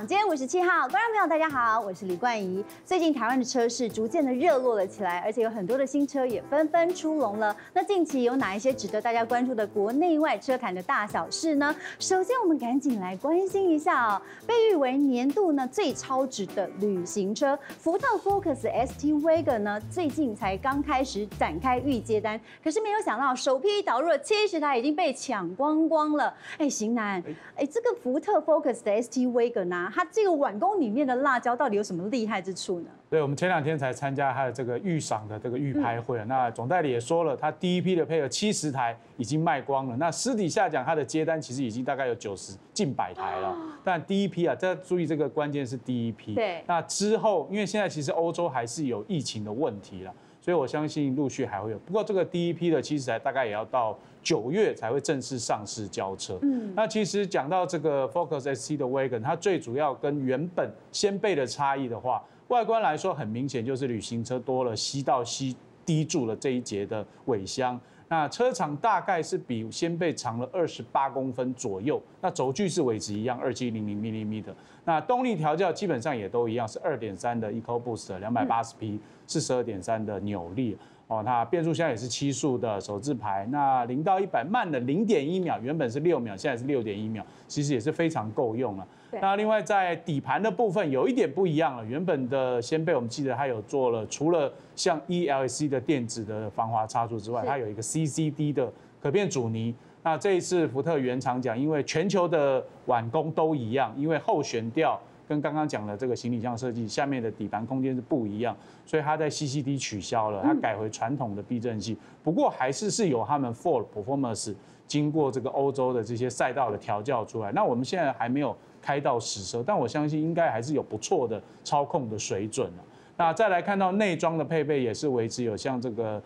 港街57号，观众朋友大家好，我是李冠仪。最近台湾的车市逐渐的热络了起来，而且有很多的新车也纷纷出笼了。那近期有哪一些值得大家关注的国内外车坛的大小事呢？首先，我们赶紧来关心一下哦，被誉为年度呢最超值的旅行车，福特 Focus ST Wagon 呢，最近才刚开始展开预接单，可是没有想到首批导入了70台已经被抢光光了。哎，型男，哎，这个福特 Focus 的 ST Wagon 啊，它这个碗工里面的辣椒到底有什么厉害之处呢？对，我们前2天才参加它的这个预赏的这个预拍会，那总代理也说了，它第一批的配额70台已经卖光了。那私底下讲，它的接单其实已经大概有90近100台了。但第一批啊，大家注意这个关键是第一批。对。那之后，因为现在其实欧洲还是有疫情的问题了。所以我相信陆续还会有，不过这个第一批的70台大概也要到9月才会正式上市交车。那其实讲到这个 Focus ST 的 Wagon， 它最主要跟原本先辈的差异的话，外观来说很明显就是旅行车多了C到C低柱的这一节的尾箱。那车长大概是比先辈长了28公分左右，那轴距是维持一样2700mm 的。那动力调教基本上也都一样，是2.3的 EcoBoost， 280匹，42.3的扭力。哦，那变速箱也是7速的手自排，那0到100慢了0.1秒，原本是6秒，现在是6.1秒，其实也是非常够用了。那另外在底盘的部分有一点不一样了，原本的先辈我们记得它有做了，除了像 ELC 的电子的防滑差速之外，它有一个 CCD 的可变阻尼。那这一次福特原厂讲，因为全球的碗工都一样，因为后悬吊跟刚刚讲的这个行李箱设计下面的底盘空间是不一样，所以它在 CCD 取消了，它改回传统的避震器。不过还是有他们 Ford Performance 经过这个欧洲的这些赛道的调教出来。那我们现在还没有开到实车，但我相信应该还是有不错的操控的水准了。那再来看到内装的配备也是维持有像这个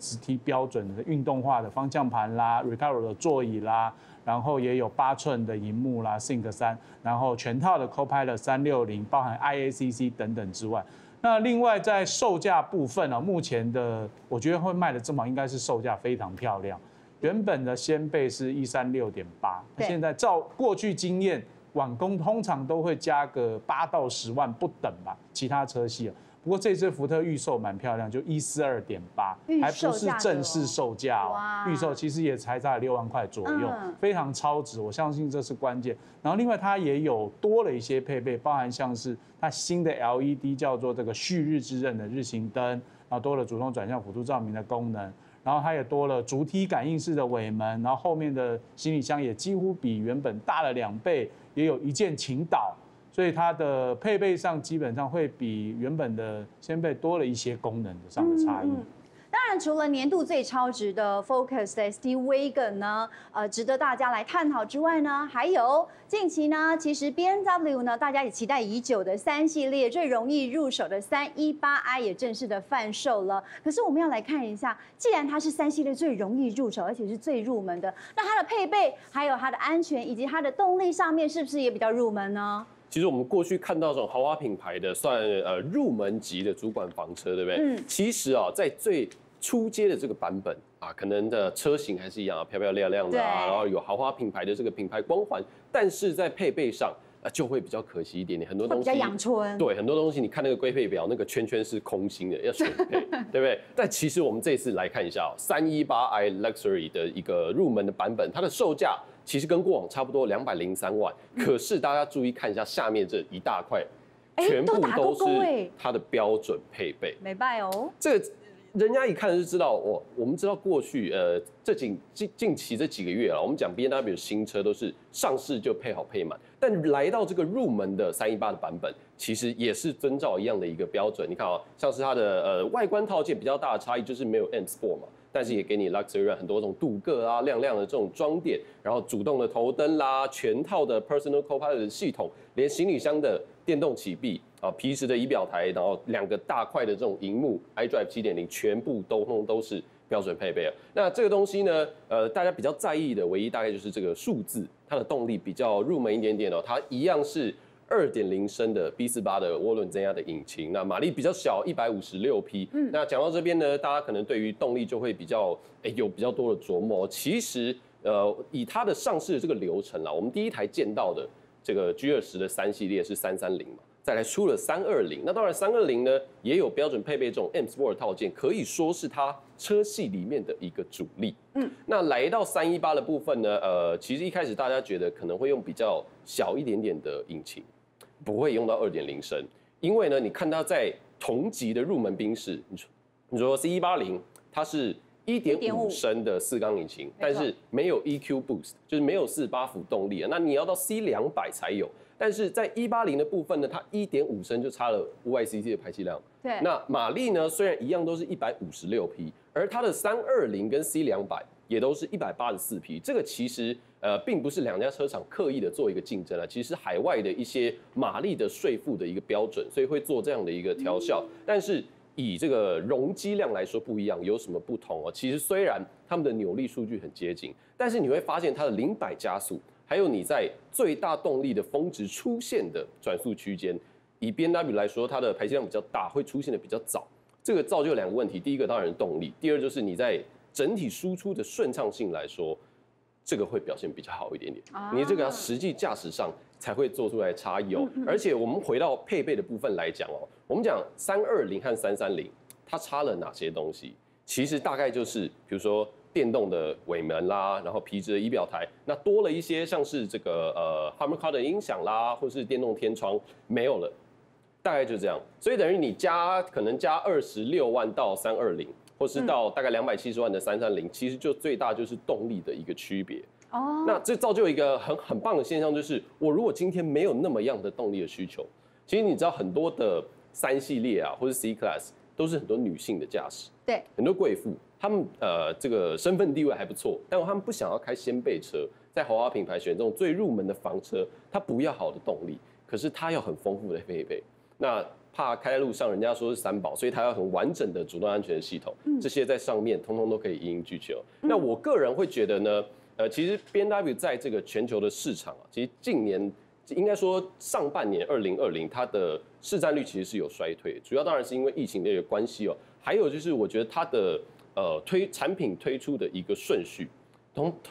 ST 标准的运动化的方向盘啦 ，Recaro 的座椅啦，然后也有8寸的荧幕啦 ，Sync 3，然后全套的 Copilot 360，包含 IACC 等等之外。那另外在售价部分啊，目前的我觉得会卖的这么好，应该是售价非常漂亮。原本的先辈是136.8，现在照过去经验。网工通常都会加个8到10万不等吧，其他车系啊。不过这次福特预售蛮漂亮，就142.8，还不是正式售价哦。预售其实也才在6万块左右，非常超值，我相信这是关键。然后另外它也有多了一些配备，包含像是它新的 LED 叫做这个旭日之刃的日行灯，然后多了主动转向辅助照明的功能。然后它也多了足梯感应式的尾门，然后后面的行李箱也几乎比原本大了2倍，也有一键倾倒，所以它的配备上基本上会比原本的先辈多了一些功能上的差异。当然，除了年度最超值的 Focus ST Wagon 呢，值得大家来探讨之外呢，还有近期呢，其实 BMW 呢，大家也期待已久的3系列最容易入手的318i 也正式的贩售了。可是我们要来看一下，既然它是3系列最容易入手，而且是最入门的，那它的配备、还有它的安全以及它的动力上面，是不是也比较入门呢？其实我们过去看到这种豪华品牌的算入门级的主管房车，对不对？其实啊，在最初阶的这个版本啊，可能的车型还是一样啊，漂漂亮亮的啊，然后有豪华品牌的这个品牌光环，但是在配备上就会比较可惜一点点，很多东西比较阳春。对，很多东西你看那个规配表，那个圈圈是空心的，要选配，对不对？但其实我们这次来看一下哦，318i Luxury 的一个入门的版本，它的售价其实跟过往差不多203万，可是大家注意看一下下面这一大块，全部都是它的标准配备。没办哦，这个。人家一看就知道，我们知道过去近期这几个月啊，我们讲 BMW 新车都是上市就配好配满，但来到这个入门的318的版本，其实也是遵照一样的一个标准。你看啊，像是它的外观套件比较大的差异就是没有 M Sport 嘛，但是也给你 Luxury 很多这种镀铬啊、亮亮的这种装点，然后主动的头灯啦，全套的 Personal Copilot 的系统，连行李箱的电动启闭。啊，皮质的仪表台，然后2个大块的这种荧幕 ，iDrive 7.0 全部都是标准配备了。那这个东西呢，大家比较在意的唯一大概就是这个数字，它的动力比较入门一点点哦，它一样是2.0升的 B48 的涡轮增压的引擎，那马力比较小，156匹。那讲到这边呢，大家可能对于动力就会比较有比较多的琢磨。其实以它的上市的这个流程啦，我们第一台见到的。这个 G20 的3系列是330嘛，再来出了320。那当然320呢也有标准配备这种 M Sport 套件，可以说是它车系里面的一个主力。嗯，那来到318的部分呢，其实一开始大家觉得可能会用比较小一点点的引擎，不会用到 2.0 升，因为呢你看它在同级的入门宾士，你说 C180 它是 1.5 升的四缸引擎，但是没有 EcoBoost， 就是没有48伏动力啊。那你要到 C200 才有，但是在180的部分呢，它 1.5 升就差了500cc 的排气量。对，那马力呢，虽然一样都是156匹，而它的320跟 C200 也都是184匹。这个其实并不是两家车厂刻意的做一个竞争啊，其实海外的一些马力的税负的一个标准，所以会做这样的一个调校，但是。以这个容积量来说不一样，有什么不同哦？其实虽然他们的扭力数据很接近，但是你会发现它的0-100加速，还有你在最大动力的峰值出现的转速区间，以 BMW 来说，它的排气量比较大，会出现的比较早。这个造就两个问题：第一个当然是动力，第二就是你在整体输出的顺畅性来说，这个会表现比较好一点点。你这个要实际驾驶上才会做出来差异哦。而且我们回到配备的部分来讲哦。我们讲320和330，它差了哪些东西？其实大概就是，比如说电动的尾门啦，然后皮质的仪表台，那多了一些像是这个Harman Kardon 音响啦，或是电动天窗没有了，大概就这样。所以等于你加可能加26万到320，或是到大概270万的330，其实就最大就是动力的一个区别。哦，那这造就一个很棒的现象，就是我如果今天没有那么样的动力的需求，其实你知道很多的。3系列啊，或是 C Class 都是很多女性的驾驶，对，很多贵妇，她们这个身份地位还不错，但她们不想要开掀背车，在豪华品牌选这种最入门的房车，她不要好的动力，可是她要很丰富的配备，那怕开在路上人家说是三宝，所以她要很完整的主动安全系统，这些在上面通通都可以一应俱全。那我个人会觉得呢，其实 BMW 在这个全球的市场啊，其实近年。应该说，上半年2020它的市占率其实是有衰退，主要当然是因为疫情的一个关系哦。还有就是，我觉得它的产品推出的一个顺序，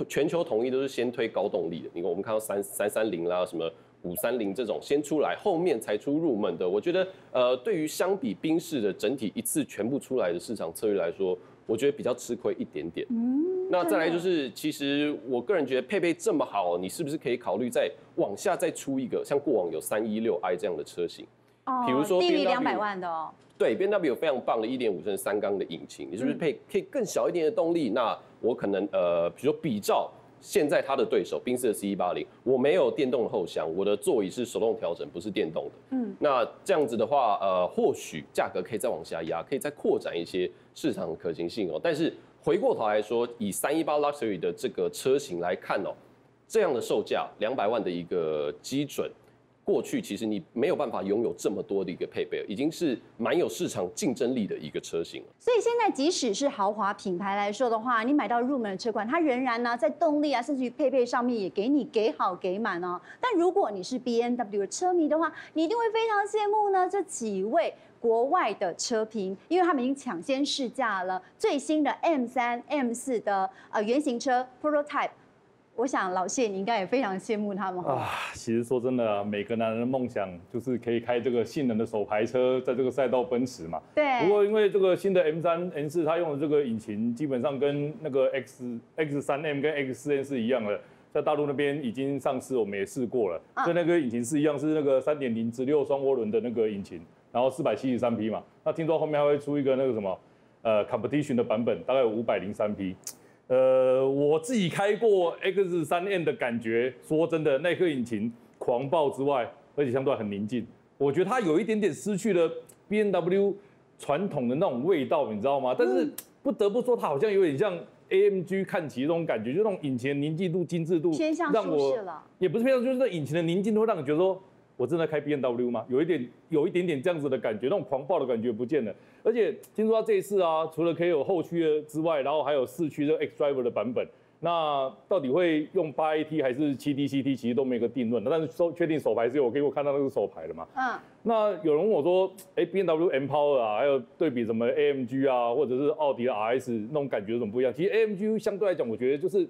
全球统一都是先推高动力的。你看，我们看到330啦，什么530这种先出来，后面才出入门的。我觉得，对于相比宾士的整体一次全部出来的市场策略来说，我觉得比较吃亏一点点。那再来就是，其实我个人觉得配备这么好，你是不是可以考虑再往下再出一个，像过往有316i 这样的车型，比如说低于200万的哦。对 ，BMW 有非常棒的 1.5 升三缸的引擎，你是不是可以更小一点的动力？那我可能比如说比照现在它的对手宾士的 C180， 我没有电动的后箱，我的座椅是手动调整，不是电动的。那这样子的话，或许价格可以再往下压，可以再扩展一些市场可行性哦。但是回过头来说，以318 Luxury 的这个车型来看哦，这样的售价200万的一个基准，过去其实你没有办法拥有这么多的一个配备，已经是蛮有市场竞争力的一个车型了。所以现在即使是豪华品牌来说的话，你买到入门的车款，它仍然呢在动力啊，甚至于配备上面也给你给好给满哦。但如果你是 BMW 的车迷的话，你一定会非常羡慕呢这几位。国外的车评，因为他们已经抢先试驾了最新的 M3、M4 的原型车 Prototype， 我想老谢你应该也非常羡慕他们啊。其实说真的，每个男人的梦想就是可以开这个性能的手排车，在这个赛道奔驰嘛。对。不过因为这个新的 M3、M4 它用的这个引擎，基本上跟那个 X3M 跟 X4M 是一样的。在大陆那边已经上市，我们也试过了，所以那个引擎是一样，是那个 3.0 直六双涡轮的那个引擎，然后473匹嘛。那听说后面还会出一个那个什么，competition 的版本，大概有503匹。我自己开过 X3M 的感觉，说真的，那颗引擎狂暴之外，而且相对很宁静，我觉得它有一点点失去了 BMW 传统的那种味道，你知道吗？但是不得不说，它好像有点像。AMG 看齐这种感觉，就那种引擎的宁静度、精致度，偏向舒适了，也不是偏向，就是那引擎的宁静度，让你觉得说，我正在开 BMW 吗？有一点点这样子的感觉，那种狂暴的感觉不见了。而且听说他这一次啊，除了可以有后驱的之外，然后还有4驱这 xDrive 的版本，那到底会用8AT 还是7DCT， 其实都没个定论。但是确定手排是有，我给我看到那个手排了嘛。那有人问我说，BMW M-power 啊，还有对比什么 AMG 啊，或者是奥迪的 RS 那种感觉有什么不一样？其实 AMG 相对来讲，我觉得就是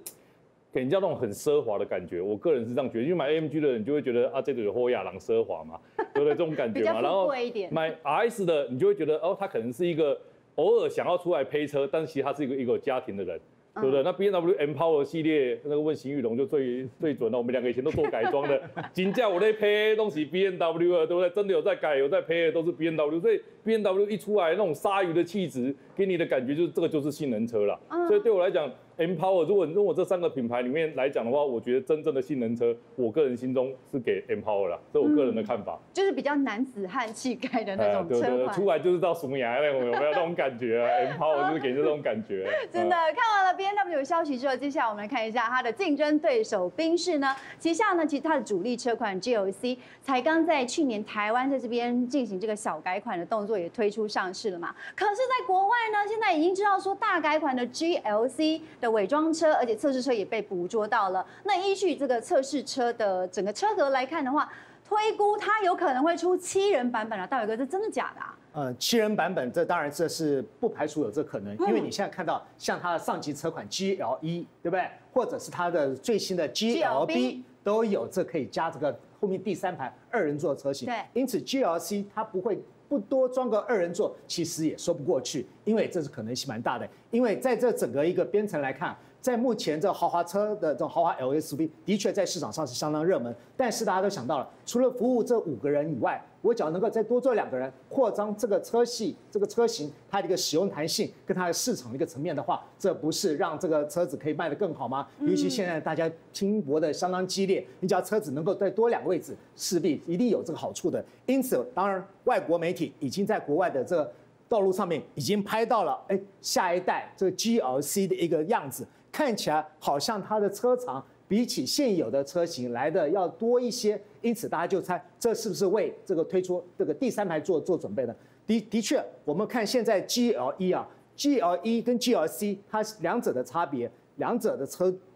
给人家那种很奢华的感觉。我个人是这样觉得，因为买 AMG 的人就会觉得啊，这个有后亚郎奢华嘛，对不对？这种感觉嘛。然后买 RS 的，你就会觉得哦，他可能是一个偶尔想要出来陪车，但是其实他是一个有家庭的人。 对不对？那 BMW M-power 系列那个问邢玉龙就最准了。我们两个以前都做改装的，金价我在配东西 BMW 了，对不对？真的有在改，有在配的都是 BMW。所以 BMW 一出来那种鲨鱼的气质，给你的感觉就是这个就是性能车啦。所以对我来讲 ，M-power 如果用我这三个品牌里面来讲的话，我觉得真正的性能车，我个人心中是给 M-power 啦，这是我个人的看法。就是比较男子汉气概的那种车款，对对对，出来就是到熊牙那种，有没有那种感觉啊 ？M-power 就是给人这种感觉。真的看完了。 BMW 有消息之后，接下来我们来看一下它的竞争对手宾士呢，旗下呢，其实它的主力车款 GLC 才刚在去年台湾在这边进行这个小改款的动作，也推出上市了嘛。可是，在国外呢，现在已经知道说大改款的 GLC 的伪装车，而且测试车也被捕捉到了。那依据这个测试车的整个车格来看的话，推估它有可能会出7人版本啊。大伟哥，这真的假的啊？ 7人版本，这当然这是不排除有这可能，因为你现在看到像它的上级车款 GLE， 对不对？或者是它的最新的 GLB 都有这可以加这个后面第三排2人座车型。对，因此 GLC 它不多装个2人座，其实也说不过去，因为这是可能性蛮大的。因为在这整个一个编程来看。 在目前这豪华车的这种豪华 LSUV 的确在市场上是相当热门，但是大家都想到了，除了服务这5个人以外，我只要能够再多做2个人，扩张这个车系、这个车型它的一个使用弹性跟它的市场的一个层面的话，这不是让这个车子可以卖得更好吗？尤其现在大家拼搏的相当激烈，你只要车子能够再多2个位置，势必一定有这个好处的。因此，当然外国媒体已经在国外的这个道路上面已经拍到了，哎，下一代这个 GLC 的一个样子。 看起来好像它的车长比起现有的车型来的要多一些，因此大家就猜这是不是为这个推出这个第三排做准备呢？的确，我们看现在 GLE 啊 ，GLE 跟 GLC 它两者的差别，两者的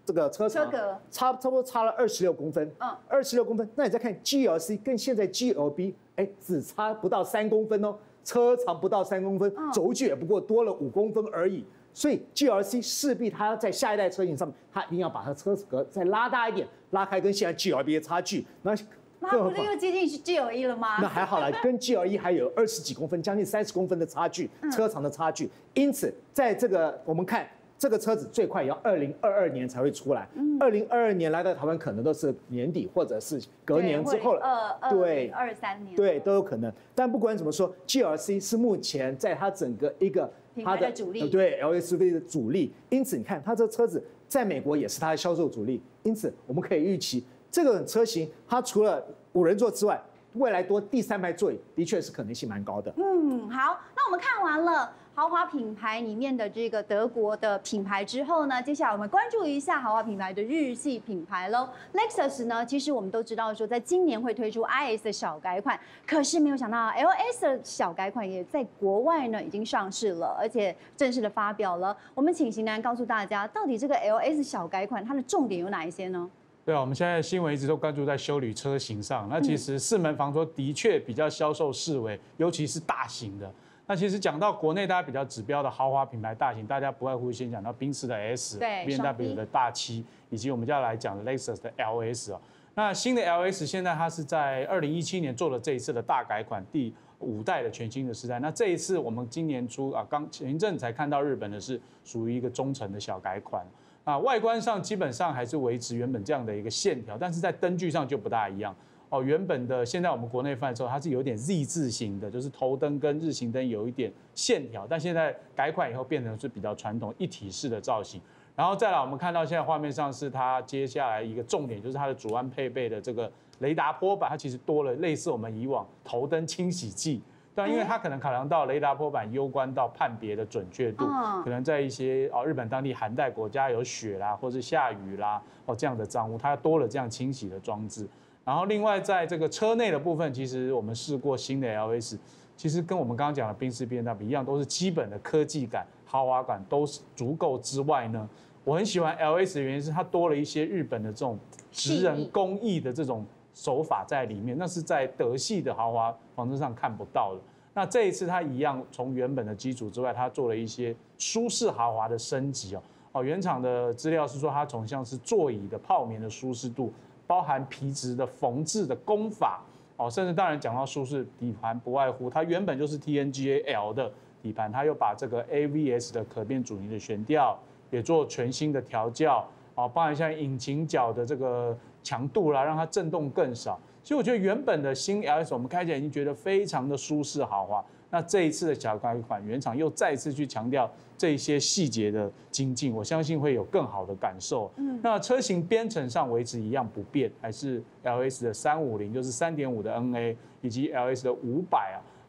这个车长差不多差了26公分，26公分。那你再看 GLC 跟现在 GLB， 哎，只差不到3公分哦，车长不到3公分，轴距也不过多了5公分而已。 所以 GLC 势必它在下一代车型上面，它一定要把它车格再拉大一点，拉开跟现在 GLB 的差距。那它不是又接近 GLE 了吗？那还好啦，跟 GLE 还有20几公分，将近30公分的差距，车长的差距。因此，在这个我们看这个车子最快也要2022年才会出来，2022年来到台湾可能都是年底或者是隔年之后了，对，2023年，对，都有可能。但不管怎么说 ，GLC 是目前在它整个一个。 它的主力对 LSUV 的主力，因此你看它这车子在美国也是它的销售主力，因此我们可以预期这个车型它除了5人座之外，未来多第三排座椅的确是可能性蛮高的。嗯，好，那我们看完了豪华品牌里面的这个德国的品牌之后呢，接下来我们关注一下豪华品牌的日系品牌喽。Lexus 呢，其实我们都知道说在今年会推出 IS 的小改款，可是没有想到 LS 的小改款也在国外呢已经上市了，而且正式的发表了。我们请型男告诉大家，到底这个 LS 小改款它的重点有哪一些呢？ 对啊，我们现在新闻一直都关注在休旅车型上。那其实4门房车的确比较销售式微，尤其是大型的。那其实讲到国内大家比较指标的豪华品牌大型，大家不外乎先讲到宾士的 S， 对 ，BMW 的大7，以及我们要来讲的 Lexus 的 LS 啊。那新的 LS 现在它是在2017年做了这一次的大改款，第5代的全新的时代。那这一次我们今年初啊，刚前一阵才看到日本的是属于一个中程的小改款。 啊，外观上基本上还是维持原本这样的一个线条，但是在灯具上就不大一样哦。原本的现在我们国内贩售它是有点 Z 字形的，就是头灯跟日行灯有一点线条，但现在改款以后变成是比较传统一体式的造型。然后再来，我们看到现在画面上是它接下来一个重点，就是它的主安配备的这个雷达波板，它其实多了类似我们以往头灯清洗剂。 但因为它可能考量到雷达波板攸关到判别的准确度，可能在一些日本当地寒带国家有雪啦，或是下雨啦，这样的脏污，它多了这样清洗的装置。然后另外在这个车内的部分，其实我们试过新的 LS， 其实跟我们刚刚讲的宾士 BMW 一样，都是基本的科技感、豪华感都是足够之外呢，我很喜欢 LS 的原因是它多了一些日本的这种职人工艺的这种。 手法在里面，那是在德系的豪华房车上看不到的。那这一次它一样从原本的基础之外，它做了一些舒适豪华的升级哦。哦，原厂的资料是说它从像是座椅的泡棉的舒适度，包含皮质的缝制的工法，哦，甚至当然讲到舒适底盘，不外乎它原本就是 TNGA-L 的底盘，它又把这个 AVS 的可变阻尼的悬吊也做全新的调教，哦，包含像引擎角的这个强度啦，让它震动更少。所以我觉得原本的新 LS 我们开起来已经觉得非常的舒适豪华。 那这一次的小改款，原厂又再次去强调这些细节的精进，我相信会有更好的感受。那车型编程上维持一样不变，还是 LS 的350，就是 3.5 的 NA， 以及 LS 的500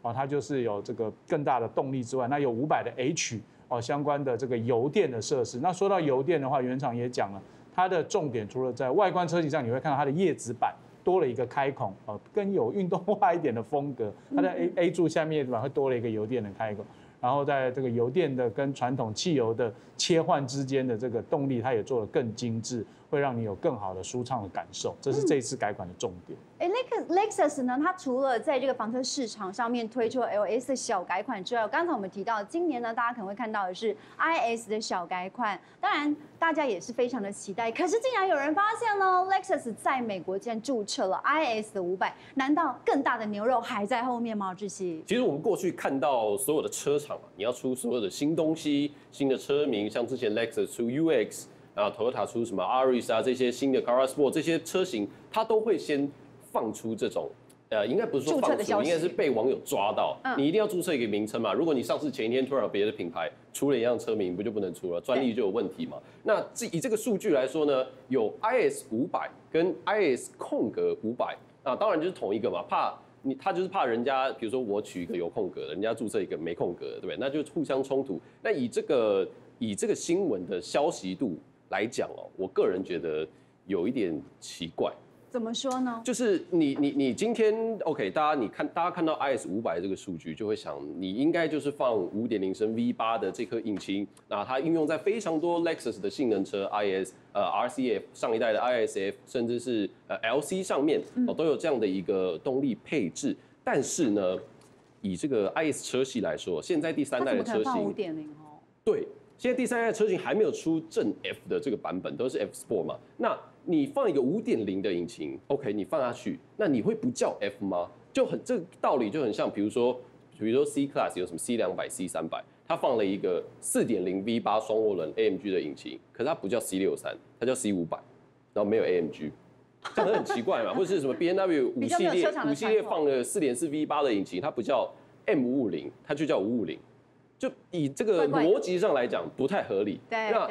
啊，它就是有这个更大的动力之外，那有500的 H 哦相关的这个油电的设施。那说到油电的话，原厂也讲了，它的重点除了在外观车型上，你会看到它的叶子板。 多了一个开孔，更有运动化一点的风格。它在 A 柱下面会多了一个油电的开口，然后在这个油电的跟传统汽油的切换之间的这个动力，它也做得更精致，会让你有更好的舒畅的感受。这是这一次改款的重点。Lexus 呢，它除了在这个房车市场上面推出 LS 小改款之外，刚才我们提到，今年呢，大家可能会看到的是 IS 的小改款，当然。 大家也是非常的期待，可是竟然有人发现呢 ，Lexus 在美国竟然注册了 IS 的500，难道更大的牛肉还在后面吗？志祺，其实我们过去看到所有的车厂啊，你要出所有的新东西、新的车名，像之前 Lexus 出 UX 啊 ，Toyota 出什么 Aris 啊，这些新的 Corolla Sport 这些车型，它都会先放出这种。 应该不是说放出，应该是被网友抓到。你一定要注册一个名称嘛。如果你上市前一天突然有别的品牌出了一样车名，不就不能出了？专利就有问题嘛。那以这个数据来说呢，有 IS500跟 IS空格500，那当然就是同一个嘛。他就是怕人家，比如说我取一个有空格的，人家注册一个没空格的，对不对？那就互相冲突。那以这个新闻的消息度来讲哦，我个人觉得有一点奇怪。 怎么说呢？就是你今天 OK， 大家看到 IS500这个数据，就会想你应该就是放 5.0 升 V8的这颗引擎，那它应用在非常多 Lexus 的性能车 IS、RCF 上一代的 ISF， 甚至是LC 上面哦都有这样的一个动力配置。但是呢，以这个 IS 车系来说，现在第三代的车型它怎么可能放 5.0哦？对，现在第三代的车型还没有出正 F 的这个版本，都是 F Sport 嘛。那 你放一个 5.0 的引擎 ，OK， 你放下去，那你会不叫 F 吗？就很这个道理就很像，比如说 C Class 有什么 C200、C300， 它放了一个 4.0 V8 双涡轮 AMG 的引擎，可是它不叫 C63， 它叫 C500， 然后没有 AMG， 这很奇怪嘛？或者是什么 BMW 5系列放了 4.4 V8 的引擎，它不叫 M550， 它就叫550。 就以这个逻辑上来讲，不太合理。对，那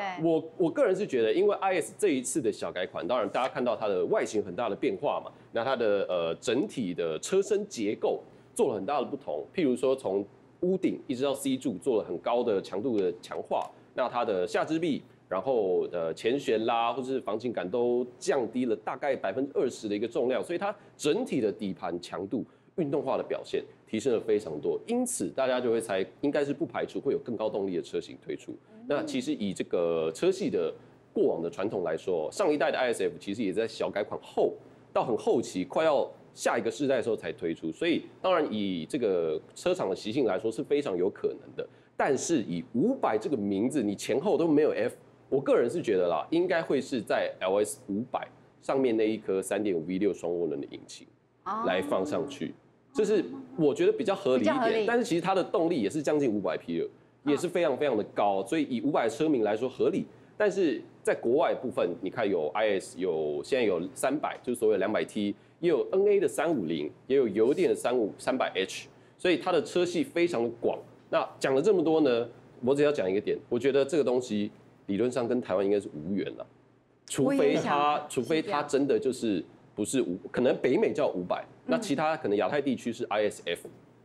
我个人是觉得，因为 IS 这一次的小改款，当然大家看到它的外形很大的变化嘛，那它的整体的车身结构做了很大的不同，譬如说从屋顶一直到 C 柱做了很高的强度的强化，那它的下支臂，然后前悬啦或是防倾杆都降低了大概20%的一个重量，所以它整体的底盘强度。 运动化的表现提升了非常多，因此大家就会猜，应该是不排除会有更高动力的车型推出。那其实以这个车系的过往的传统来说，上一代的 ISF 其实也在小改款后，到很后期快要下一个世代的时候才推出，所以当然以这个车厂的习性来说是非常有可能的。但是以500这个名字，你前后都没有 F， 我个人是觉得啦，应该会是在 LS500上面那一颗 3.5 V6 双涡轮的引擎来放上去。 就是我觉得比较合理一点，但是其实它的动力也是将近500匹了，也是非常非常的高，所以以500车名来说合理。但是在国外部分，你看有 IS 有现在有300，就是所谓200T， 也有 NA 的350，也有油电的300H， 所以它的车系非常的广。那讲了这么多呢，我只要讲一个点，我觉得这个东西理论上跟台湾应该是无缘了，除非它真的就是。 不是5，可能北美叫500，那其他可能亚太地区是 ISF，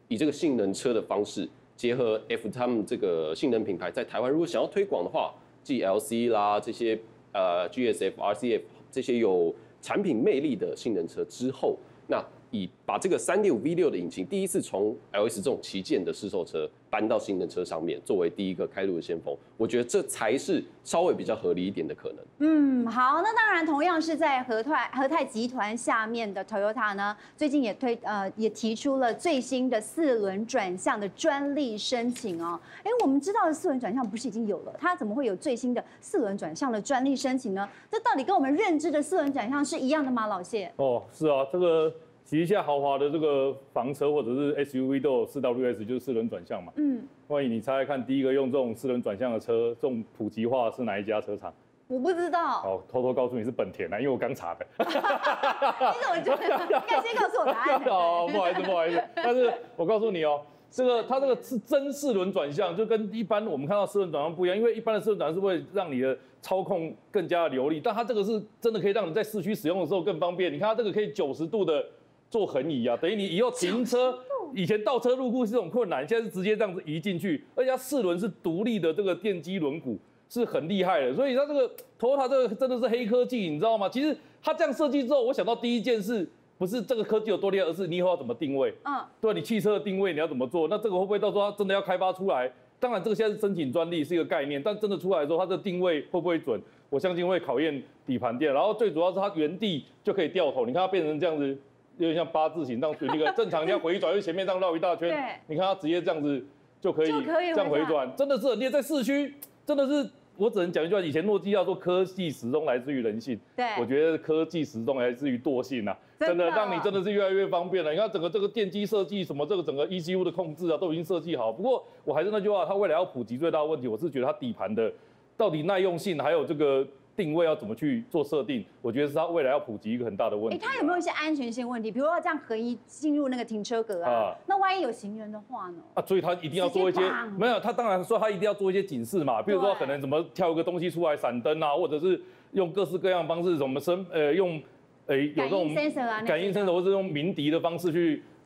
以这个性能车的方式结合 F 他们这个性能品牌，在台湾如果想要推广的话 ，GLC 啦这些GSF、RCF 这些有产品魅力的性能车之后，那以把这个 3.5V6 的引擎第一次从 LS 这种旗舰的试售车搬到性能车上面，作为第一个开路的先锋，我觉得这才是稍微比较合理一点的可能。嗯，好，那当然同样是在和泰集团下面的 Toyota 呢，最近也提出了最新的4轮转向的专利申请哦。哎，我们知道的4轮转向不是已经有了，它怎么会有最新的4轮转向的专利申请呢？这到底跟我们认知的4轮转向是一样的吗？老谢？哦，是啊，这个。 骑一下豪华的这个房车或者是 SUV 都有4WS， 就是4轮转向嘛。嗯，万一你猜猜看，第一个用这种4轮转向的车，这种普及化是哪一家车厂？我不知道。哦，偷偷告诉你是本田啊，因为我刚查的。你怎么觉得？你可以先告诉我答案。哦，不好意思，不好意思。但是我告诉你哦，这个它这个是真4轮转向，就跟一般我们看到4轮转向不一样，因为一般的4轮转向是会让你的操控更加的流利，但它这个是真的可以让你在市区使用的时候更方便。你看它这个可以90度的。 做横移啊，等于你以后停车，以前倒车入库是这种困难，现在是直接这样子移进去，而且它4轮是独立的，这个电机轮毂是很厉害的，所以它这个 Toyota 这个真的是黑科技，你知道吗？其实它这样设计之后，我想到第一件事不是这个科技有多厉害，而是你以后要怎么定位，嗯，对，你汽车的定位你要怎么做？那这个会不会到时候它真的要开发出来？当然，这个现在是申请专利是一个概念，但真的出来之后，它的定位会不会准？我相信会考验底盘店，然后最主要是它原地就可以掉头，你看它变成这样子。 有点像8字形，这样那个正常你要回转，因为前面这样绕一大圈，你看它直接这样子就可以这样回转，真的是很厉害。在市区，真的是我只能讲一句话：以前诺基亚说科技始终来自于人性，对，我觉得科技始终来自于惰性啊，真的让你真的是越来越方便了。你看整个这个电机设计，什么这个整个 ECU 的控制啊，都已经设计好。不过我还是那句话，它未来要普及最大的问题，我是觉得它底盘的到底耐用性，还有这个。 定位要怎么去做设定？我觉得是它未来要普及一个很大的问题。它有没有一些安全性问题？比如说这样合一进入那个停车格啊，那万一有行人的话呢？啊，所以它一定要做一些没有，它当然说它一定要做一些警示嘛，比如说可能怎么跳一个东西出来闪灯啊，或者是用各式各样的方式，什么有这种感应sensor，或者用鸣笛的方式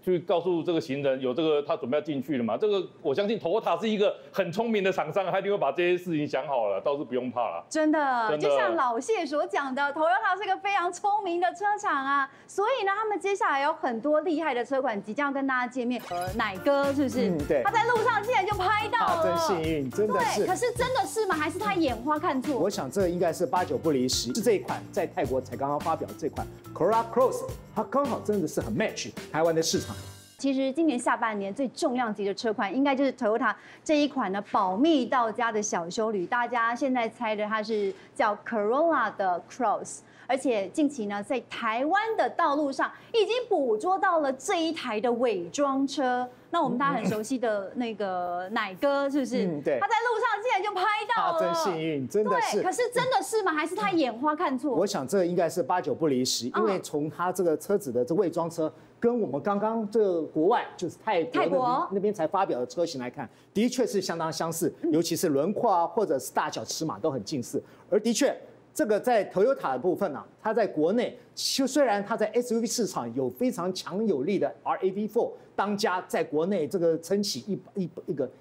去告诉这个行人有这个他准备要进去了嘛？这个我相信 Toyota 是一个很聪明的厂商，他一定会把这些事情想好了，倒是不用怕了。真的，就像老谢所讲的 ，Toyota 是一个非常聪明的车厂啊，所以呢，他们接下来有很多厉害的车款即将跟大家见面。奶哥是不是？嗯，对。他在路上竟然就拍到了，真幸运，真的是。对，可是真的是吗？还是他眼花看错？我想这应该是8、9不离10，是这一款在泰国才刚刚发表这款 Corolla Cross， 它刚好真的是很 match 台湾的市场。 其实今年下半年最重量级的车款，应该就是 Toyota 这一款呢保密到家的小休旅。大家现在猜的它是叫 Corolla 的 Cross， 而且近期呢在台湾的道路上已经捕捉到了这一台的伪装车。那我们大家很熟悉的那个奶哥是不是？嗯，对。他在路上竟然就拍到了，真幸运，真的是。可是真的是吗？还是他眼花看错？我想这应该是8、9不离10，因为从他这个车子的这伪装车。 跟我们刚刚这个国外就是泰国那边才发表的车型来看，的确是相当相似，尤其是轮廓啊，或者是大小尺码都很近似。而的确，这个在 Toyota 的部分呢、啊，它在国内就虽然它在 SUV 市场有非常强有力的 RAV4 当家，在国内这个撑起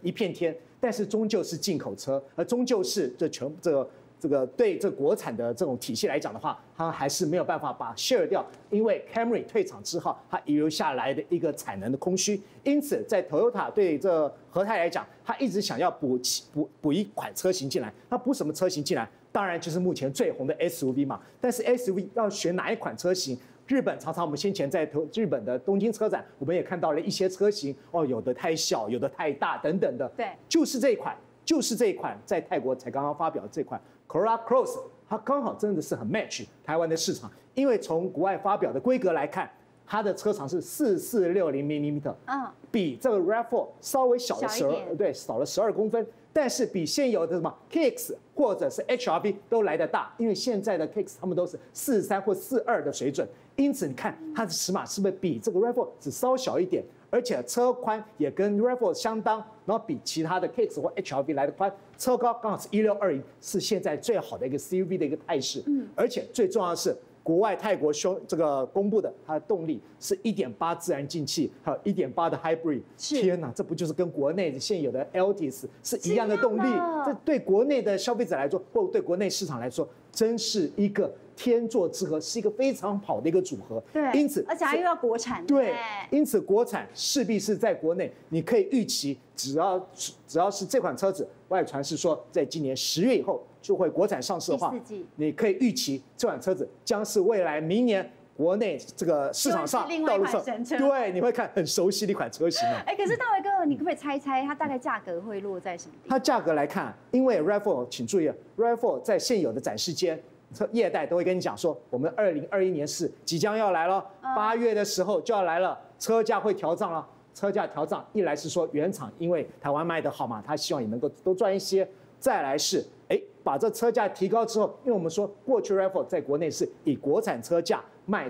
一片天，但是终究是进口车，而终究是这个对这国产的这种体系来讲的话，它还是没有办法把 share 掉，因为 Camry 退场之后，它遗留下来的一个产能的空虚。因此，在 Toyota 对这和泰来讲，它一直想要补一款车型进来。它补什么车型进来？当然就是目前最红的 SUV 嘛。但是 SUV 要选哪一款车型？ 日本常常我们先前在日本的东京车展，我们也看到了一些车型哦，有的太小，有的太大等等的。对，就是这一款，在泰国才刚刚发表的这款 Corolla Cross， 它刚好真的是很 match 台湾的市场，因为从国外发表的规格来看，它的车长是4460mm， 嗯，比这个 RAV4 稍微小了12，对，少了12公分。 但是比现有的什么 KX 或者是 HRV 都来得大，因为现在的 KX 他们都是43或42的水准，因此你看它的尺码是不是比这个 RAV4 只稍小一点，而且车宽也跟 RAV4 相当，然后比其他的 KX 或 HRV 来得宽，车高刚好是1620，是现在最好的一个 CUV 的一个态势。嗯，而且最重要的是，国外泰国这个公布的它的动力是 1.8 自然进气，还有 1.8 的 hybrid。天哪，这不就是跟国内现有的 Altis 是一样的动力？这对国内的消费者来说，或对国内市场来说，真是一个天作之合，是一个非常好的一个组合。对，因此而且还又要国产。对，因此国产势必是在国内，你可以预期，只要是这款车子，外传是说在今年10月以后就会国产上市的话，你可以预期这款车子将是未来明年。 国内这个市场上，道路上，对，你会看很熟悉的一款车型啊。哎，可是大为哥，你可不可以猜一猜它大概价格会落在什么地方？它价格来看，因为 RAV4， 请注意 ，RAV4 在现有的展示间，业代都会跟你讲说，我们2021年是即将要来了，8月的时候就要来了，车价会调涨了。车价调涨，一来是说原厂因为台湾卖的好嘛，他希望也能够多赚一些；再来是，哎，把这车价提高之后，因为我们说过去 RAV4 在国内是以国产车价。 卖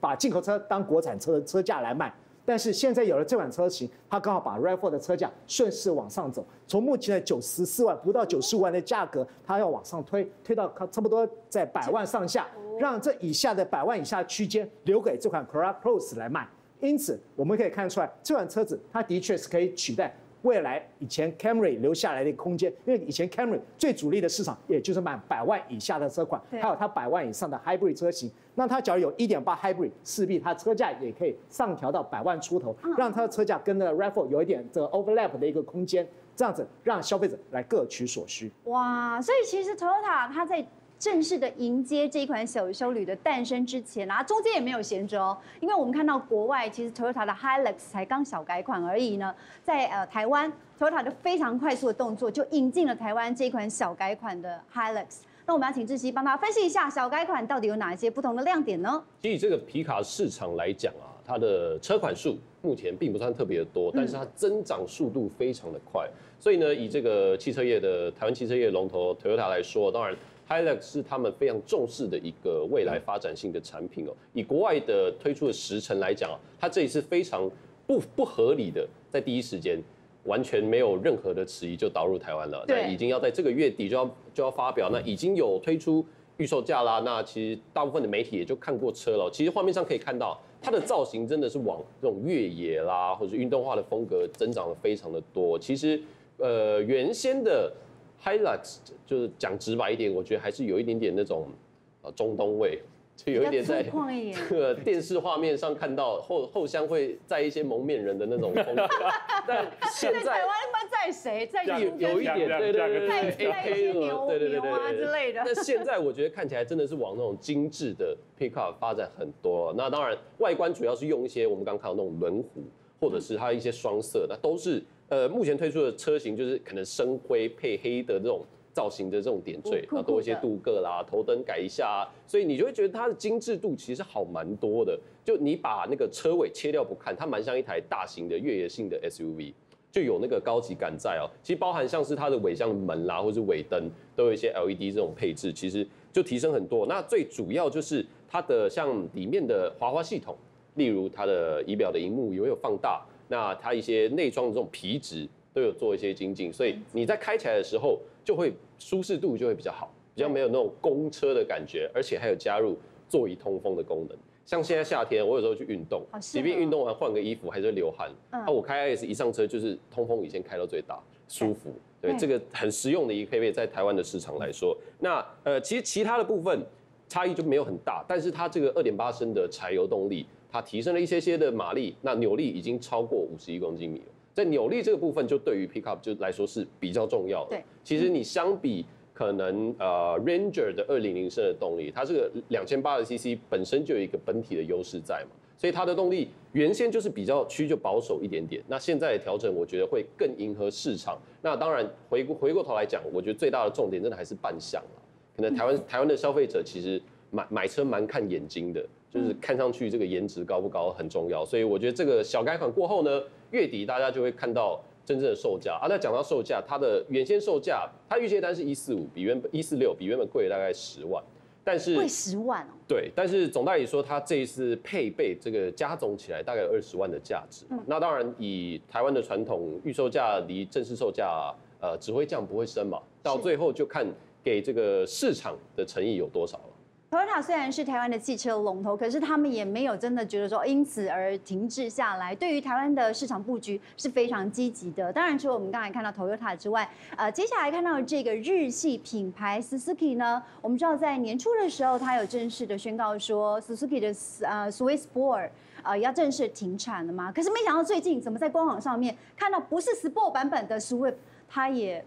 把进口车当国产车的车价来卖，但是现在有了这款车型，它刚好把 RAV4 的车价顺势往上走，从目前的94万不到95万的价格，它要往上推，推到差不多在100万上下，让这以下的100万以下区间留给这款 Corolla Cross 来卖。因此，我们可以看出来，这款车子它的确是可以取代未来以前 Camry 留下来的空间，因为以前 Camry 最主力的市场也就是卖100万以下的车款，还有它100万以上的 Hybrid 车型。 那它只要有 1.8 Hybrid， 势必它车价也可以上调到100万出头，让它的车价跟那 RAV4 有一点这个 overlap 的一个空间，这样子让消费者来各取所需。哇，所以其实 Toyota 它在正式的迎接这一款小休旅的诞生之前啊，中间也没有闲着哦，因为我们看到国外其实 Toyota 的 Hilux 才刚小改款而已呢，在台湾 Toyota 的非常快速的动作就引进了台湾这一款小改款的 Hilux。 那我们要请志祺帮大家分析一下小改款到底有哪些不同的亮点呢？其实这个皮卡市场来讲啊，它的车款数目前并不算特别的多，但是它增长速度非常的快。所以呢，以这个汽车业的台湾汽车业龙头 Toyota 来说，当然 Hilux 是他们非常重视的一个未来发展性的产品哦。以国外的推出的时程来讲啊，它这一次非常不合理的，在第一时间。 完全没有任何的迟疑就导入台湾了，对，已经要在这个月底就要发表，那已经有推出预售价啦。那其实大部分的媒体也就看过车了，其实画面上可以看到它的造型真的是往这种越野啦或者运动化的风格增长的非常的多。其实原先的 Hilux 就是讲直白一点，我觉得还是有一点点那种中东味。 就有一点在这个电视画面上看到后箱会载一些蒙面人的那种风格，但现在台湾一般载谁？载有一点对，牛啊之类的。那现在我觉得看起来真的是往那种精致的 pickup 发展很多了。那当然外观主要是用一些我们刚看到那种轮毂，或者是它一些双色，那都是目前推出的车型就是可能深灰配黑的这种。 造型的这种点缀，然后多一些镀铬啦，头灯改一下、啊，所以你就会觉得它的精致度其实好蛮多的。就你把那个车尾切掉不看，它蛮像一台大型的越野性的 SUV， 就有那个高级感在哦。其实包含像是它的尾箱门啦，或是尾灯都有一些 LED 这种配置，其实就提升很多。那最主要就是它的像里面的滑花系统，例如它的仪表的荧幕有没有放大，那它一些内装的这种皮质都有做一些精进，所以你在开起来的时候。 就会舒适度就会比较好，比较没有那种公车的感觉，而且还有加入座椅通风的功能。像现在夏天，我有时候去运动，即便运动完换个衣服还是会流汗。那我开 IS 一上车就是通风，以前开到最大，舒服。对，这个很实用的一个配备，在台湾的市场来说，那其实其他的部分差异就没有很大，但是它这个 2.8 升的柴油动力，它提升了一些些的马力，那扭力已经超过51公斤米了。 在扭力这个部分，就对于 pickup 就来说是比较重要的。对，其实你相比可能Ranger 的2.0升的动力，它这个2800 CC 本身就有一个本体的优势在嘛，所以它的动力原先就是比较趋就保守一点点。那现在的调整，我觉得会更迎合市场。那当然回过头来讲，我觉得最大的重点真的还是扮相了。可能台湾的消费者其实买车蛮看眼睛的，就是看上去这个颜值高不高很重要。所以我觉得这个小改款过后呢。 月底大家就会看到真正的售价啊。那讲到售价，它的原先售价，它预接单是145，比原本146，比原本贵了大概10万。但是贵10万哦。对，但是总代理说它这一次配备这个加总起来大概有20万的价值。那当然以台湾的传统，预售价离正式售价只会降不会升嘛，到最后就看给这个市场的诚意有多少了。Toyota 虽然是台湾的汽车龙头，可是他们也没有真的觉得说因此而停滞下来，对于台湾的市场布局是非常积极的。当然，除了我们刚才看到 Toyota 之外，接下来看到这个日系品牌 Suzuki 呢，我们知道在年初的时候，它有正式的宣告说 Suzuki 的Swift Sport 要正式停产了嘛？可是没想到最近怎么在官网上面看到不是 Sport 版本的 Swift， 它也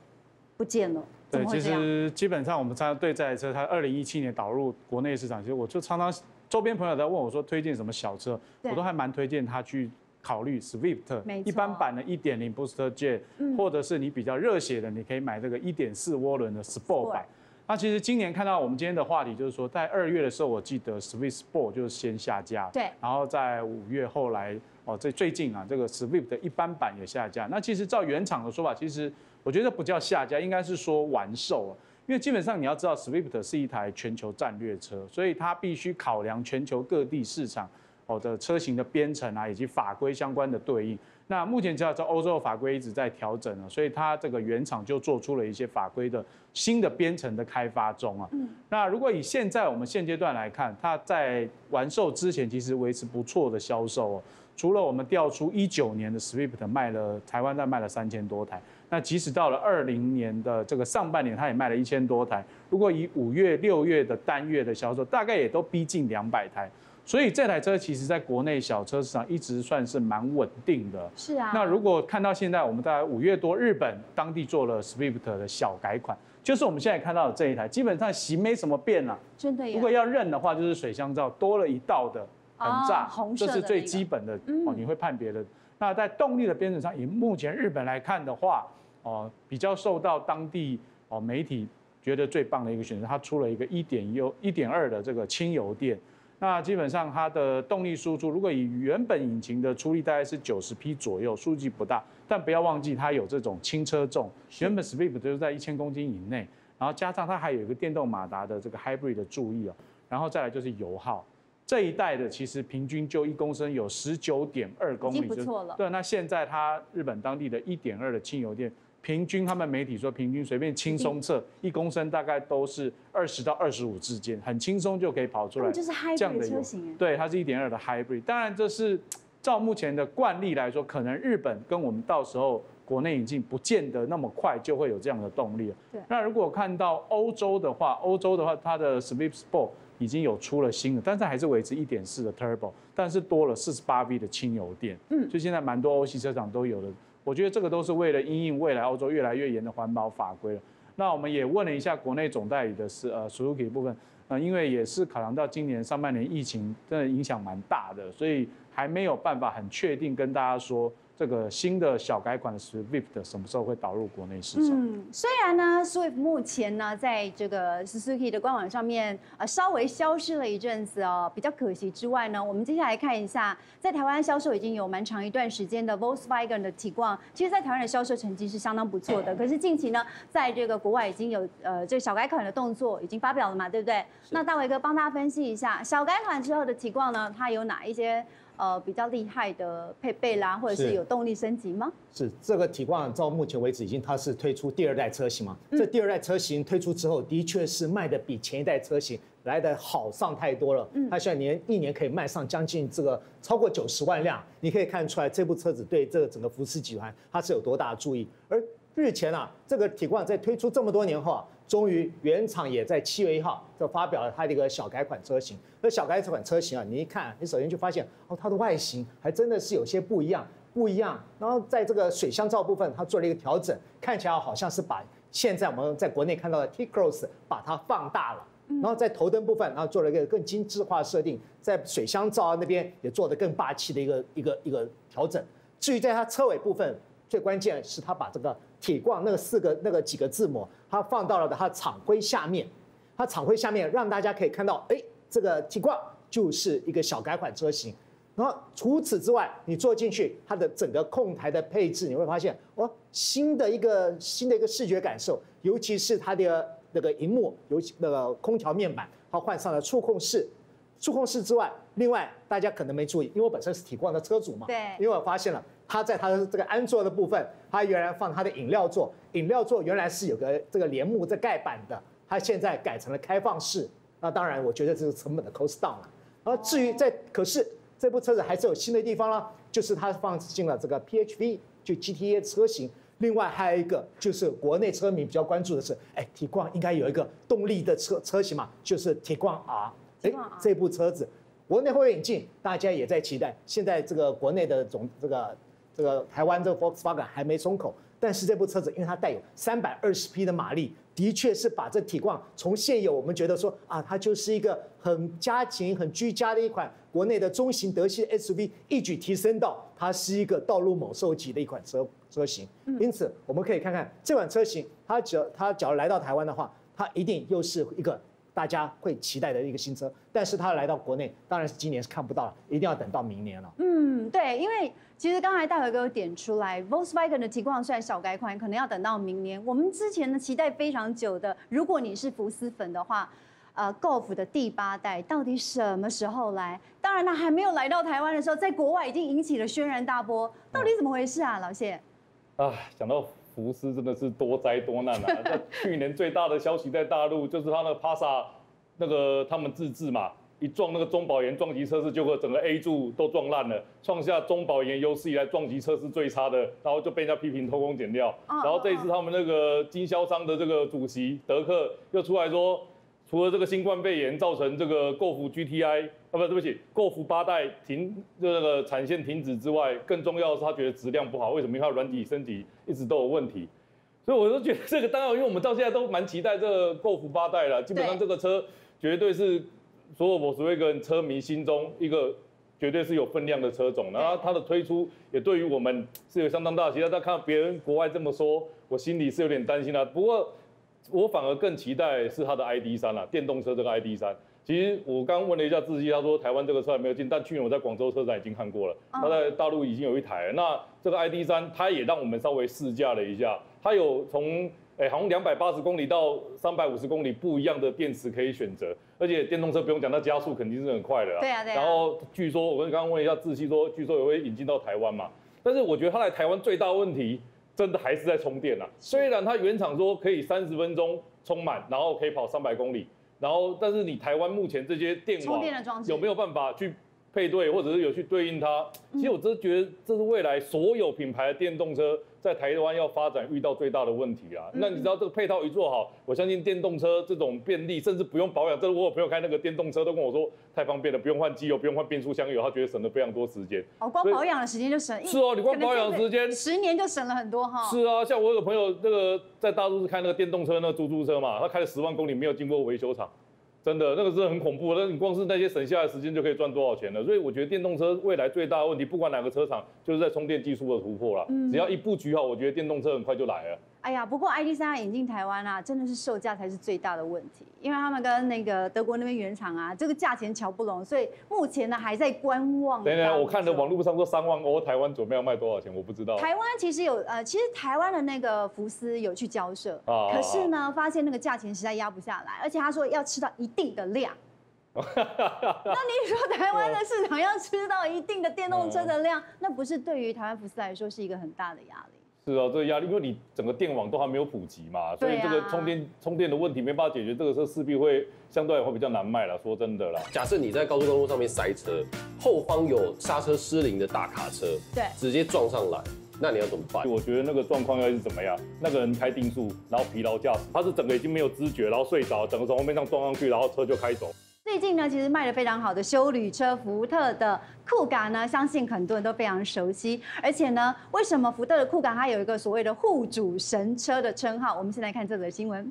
不见了。 对，其实基本上我们对这台车，它2017年导入国内市场，其实我就常常周边朋友在问我说推荐什么小车，我都还蛮推荐他去考虑 Swift， 一般版的 1.0 Booster Jet， 或者是你比较热血的，你可以买这个 1.4 涡轮的 Sport 版。那其实今年看到我们今天的话题就是说，在2月的时候，我记得 Swift Sport 就是先下架，对，然后在5月后来哦，最近啊，这个 Swift 的一般版也下架。那其实照原厂的说法，其实。 我觉得不叫下架，应该是说完售啊，因为基本上你要知道 ，Swift 是一台全球战略车，所以它必须考量全球各地市场的车型的编程啊，以及法规相关的对应。那目前只要在欧洲的法规一直在调整啊，所以它这个原厂就做出了一些法规的新的编程的开发中啊。那如果以我们现阶段来看，它在完售之前其实维持不错的销售哦。 除了我们调出19年的 Swift 卖了台湾站卖了3000多台，那即使到了20年的这个上半年，它也卖了1000多台。如果以5月、6月的单月的销售，大概也都逼近200台。所以这台车其实在国内小车市场一直算是蛮稳定的。是啊。那如果看到现在，我们大概5月多，日本当地做了 Swift 的小改款，就是我们现在看到的这一台，基本上型没什么变啦。真的。如果要认的话，就是水箱罩多了一道的。 膨胀，这是最基本的哦，你会判别的。那在动力的编程上，以目前日本来看的话，哦，比较受到当地哦媒体觉得最棒的一个选择，它出了一个1.2的这个轻油电。那基本上它的动力输出，如果以原本引擎的出力大概是90匹左右，数据不大，但不要忘记它有这种轻车重，原本 Swift 就是在1000公斤以内，然后加上它还有一个电动马达的这个 Hybrid 的注意哦，然后再来就是油耗。 这一代的其实平均就1公升有19.2公里，已经不错了。对，那现在它日本当地的1.2的轻油电，平均他们媒体说平均随便轻松测1公升大概都是20到25之间，很轻松就可以跑出来。就是 hybrid 车型，对，它是1.2的 hybrid。当然这是照目前的惯例来说，可能日本跟我们到时候国内引进不见得那么快就会有这样的动力。对。那如果看到欧洲的话，它的 Swift Sport。 已经有出了新的，但是还是维持 1.4 的 Turbo， 但是多了48V 的轻油电，所以现在蛮多欧系车厂都有的。我觉得这个都是为了因应未来欧洲越来越严的环保法规了。那我们也问了一下国内总代理的Suzuki 部分，因为也是考量到今年上半年疫情真的影响蛮大的，所以还没有办法很确定跟大家说。 这个新的小改款的 Swift 什么时候会导入国内市场？虽然呢 ，Swift 目前呢，在这个 Suzuki 的官网上面稍微消失了一阵子哦，比较可惜之外呢，我们接下来看一下，在台湾销售已经有蛮长一段时间的 Volkswagen 的Tiguan，其实在台湾的销售成绩是相当不错的。可是近期呢，在这个国外已经有这小改款的动作已经发表了嘛，对不对？那大伟哥帮大家分析一下，小改款之后的Tiguan呢，它有哪一些？ 比较厉害的配备啦，或者是有动力升级吗？是这个Tiguan到目前为止已经它是推出第2代车型嘛？这第2代车型推出之后，的确是卖的比前一代车型来的好上太多了。它现在一年可以卖上将近这个超过90万辆，你可以看出来这部车子对这个整个福斯集团它是有多大的注意。而日前啊，这个Tiguan在推出这么多年后啊。 终于，原厂也在7月1号就发表了它的一个小改款车型。那小改款车型啊，你一看，你首先就发现哦，它的外形还真的是有些不一样。然后在这个水箱罩部分，它做了一个调整，看起来好像是把现在我们在国内看到的 T-Cross 把它放大了。然后在头灯部分，然后做了一个更精致化设定，在水箱罩那边也做得更霸气的一个调整。至于在它车尾部分，最关键是它把这个。 Tiguan那个几个字母，它放到了它厂徽下面，它厂徽下面让大家可以看到，哎，这个Tiguan就是一个小改款车型。然后除此之外，你坐进去，它的整个控台的配置，你会发现哦，新的一个视觉感受，尤其是它的那个荧幕，尤其那个空调面板，它换上了触控式。 触控室之外，另外大家可能没注意，因为我本身是Tiguan的车主嘛，对，因为我发现了它在它的这个安座的部分，它原来放它的饮料座，饮料座原来是有个这个帘幕在盖板的，它现在改成了开放式，那当然，我觉得这是成本的 cost down 了。而至于在，可是这部车子还是有新的地方啦，就是它放进了这个 PHV 就 GTA 车型。另外还有一个就是国内车迷比较关注的是，哎，铁冠应该有一个动力的车型嘛，就是铁冠 R。哎，这部车子国内会引进，大家也在期待。现在这个国内的这个台湾这个 Volkswagen 还没松口，但是这部车子因为它带有320匹的马力，的确是把这体况从现有我们觉得说啊，它就是一个很家庭、很居家的一款国内的中型德系 SUV， 一举提升到它是一个道路猛兽级的一款车型。因此，我们可以看看这款车型，它只要来到台湾的话，它一定又是一个大家会期待的一个新车，但是它来到国内，当然是今年是看不到了，一定要等到明年了。嗯，对，因为其实刚才大伟哥有点出来 ，Volkswagen 的Tiguan虽然小改款，可能要等到明年。我们之前呢期待非常久的，如果你是福斯粉的话，Golf 的第8代到底什么时候来？当然它还没有来到台湾的时候，在国外已经引起了轩然大波，到底怎么回事啊，老谢？啊，讲到福斯真的是多灾多难啊！那去年最大的消息在大陆就是他那个帕萨，那个他们自制嘛，一撞那个中保研撞击测试，结果整个 A 柱都撞烂了，创下中保研有史以来撞击测试最差的，然后就被人家批评偷工减料。然后这一次他们那个经销商的这个主席德克又出来说，除了这个新冠肺炎造成这个Golf GTI Golf 8代这个产线停止之外，更重要的是他觉得质量不好。为什么？因为它软体升级一直都有问题。所以我就觉得这个当然，因为我们到现在都蛮期待这个Golf 8代了。基本上这个车绝对是所有Volkswagen车迷心中一个绝对是有分量的车种。然后它的推出也对于我们是有相当大的期待。但看到别人国外这么说，我心里是有点担心啦。不过我反而更期待是它的 ID3 啦，电动车这个 ID3。其实我刚问了一下志希，他说台湾这个车还没有进，但去年我在广州车展已经看过了，他在大陆已经有一台了。那这个 ID3，它也让我们稍微试驾了一下，它有从好像280公里到350公里不一样的电池可以选择，而且电动车不用讲，它加速肯定是很快的。对啊，对啊。然后据说我刚刚问一下志希说，据说也会引进到台湾嘛，但是我觉得它来台湾最大问题，真的还是在充电啊！虽然它原厂说可以30分钟充满，然后可以跑300公里，然后但是你台湾目前这些电网有没有办法去配对，或者是有去对应它？其实我真的觉得这是未来所有品牌的电动车在台湾要发展遇到最大的问题啦。那你知道这个配套一做好，我相信电动车这种便利，甚至不用保养。这我有朋友开那个电动车都跟我说太方便了，不用换机油，不用换变速箱油，他觉得省了非常多时间。哦，光保养的时间就省。是哦，你光保养的时间10年就省了很多哈。是啊，像我有朋友那个在大陆是开那个电动车那个出租车嘛，他开了10万公里没有经过维修厂。真的，那个是很恐怖的。但你光是那些省下来的时间就可以赚多少钱了？所以我觉得电动车未来最大的问题，不管哪个车厂，就是在充电技术的突破啦。只要一布局好，我觉得电动车很快就来了。哎呀，不过 ID3 引进台湾啊，真的是售价才是最大的问题，因为他们跟那个德国那边原厂啊，这个价钱瞧不拢，所以目前呢还在观望。对啊，我看的网络上说3万欧，台湾准备要卖多少钱？我不知道。台湾其实有其实台湾的那个福斯有去交涉，可是呢发现那个价钱实在压不下来，而且他说要吃到一定的量，那你说台湾的市场要吃到一定的电动车的量，那不是对于台湾福斯来说是一个很大的压力？是啊，这个压力，因为你整个电网都还没有普及嘛，所以这个充电的问题没办法解决，这个车势必会相对会比较难卖了。说真的啦，假设你在高速公路上面塞车，后方有刹车失灵的大卡车，对，直接撞上来。那你要怎么办？我觉得那个状况要是怎么样？那个人开定速，然后疲劳驾驶，他是整个已经没有知觉，然后睡着，整个从后面上撞上去，然后车就开走。最近呢，其实卖得非常好的休旅车福特的酷咖呢，相信很多人都非常熟悉。而且呢，为什么福特的酷咖它有一个所谓的护主神车的称号？我们先来看这则新闻。